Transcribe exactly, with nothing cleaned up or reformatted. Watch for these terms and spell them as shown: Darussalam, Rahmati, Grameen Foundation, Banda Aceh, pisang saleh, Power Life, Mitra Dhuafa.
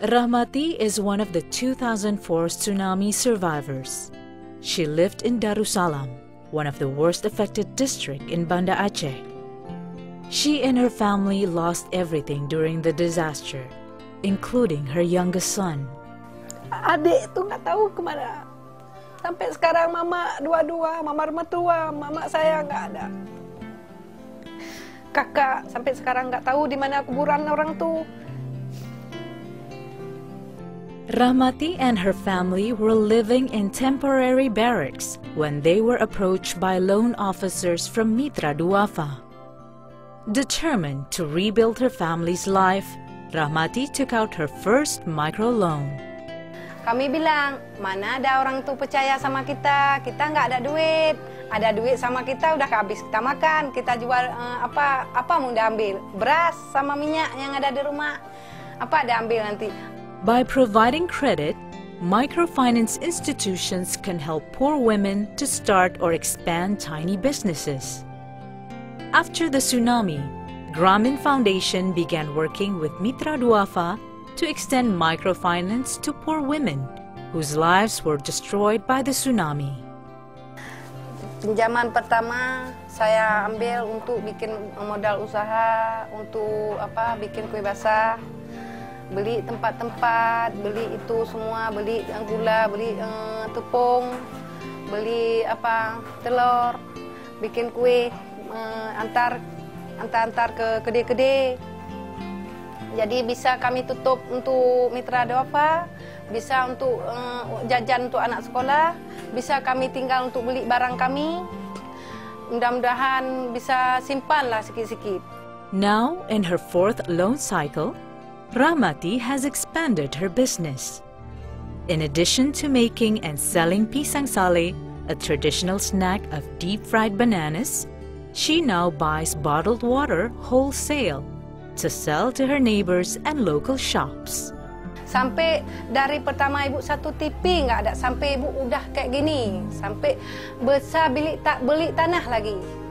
Rahmati is one of the two thousand four tsunami survivors. She lived in Darussalam, one of the worst affected district in Banda Aceh. She and her family lost everything during the disaster, including her youngest son. Adik itu nggak tahu kemana. Sampai sekarang mama dua-dua, mama mertua, mama saya nggak ada. Kakak sampai sekarang nggak tahu di mana kuburan orang tuh. Rahmati and her family were living in temporary barracks when they were approached by loan officers from Mitra Dhuafa. Determined to rebuild her family's life, Rahmati took out her first microloan. Kami bilang, mana ada orang tuh percaya sama kita, kita nggak ada duit. Ada duit sama kita udah habis kita makan, kita jual eh, apa apa mau diambil, beras sama minyak yang ada di rumah. Apa diambil nanti? By providing credit, microfinance institutions can help poor women to start or expand tiny businesses. After the tsunami, Grameen Foundation began working with Mitra Dhuafa to extend microfinance to poor women whose lives were destroyed by the tsunami. Pinjaman pertama saya ambil untuk bikin modal usaha, untuk apa bikin kue basah. Beli tempat-tempat, beli itu semua, beli gula, beli eh, tepung, beli apa telur, bikin kue, eh, antar antar-antar ke kedai-kedai. Jadi bisa kami tutup untuk Mitra Dhuafa, bisa untuk eh, jajan untuk anak sekolah, bisa kami tinggal untuk beli barang kami. Mudah-mudahan bisa simpanlah sikit-sikit. Now in her fourth loan cycle, Rahmati has expanded her business. In addition to making and selling pisang saleh, a traditional snack of deep-fried bananas, she now buys bottled water wholesale to sell to her neighbors and local shops. Sampai dari pertama ibu satu tipi nggak ada, sampai ibu udah kayak gini, sampai besar bilik tak beli tanah lagi.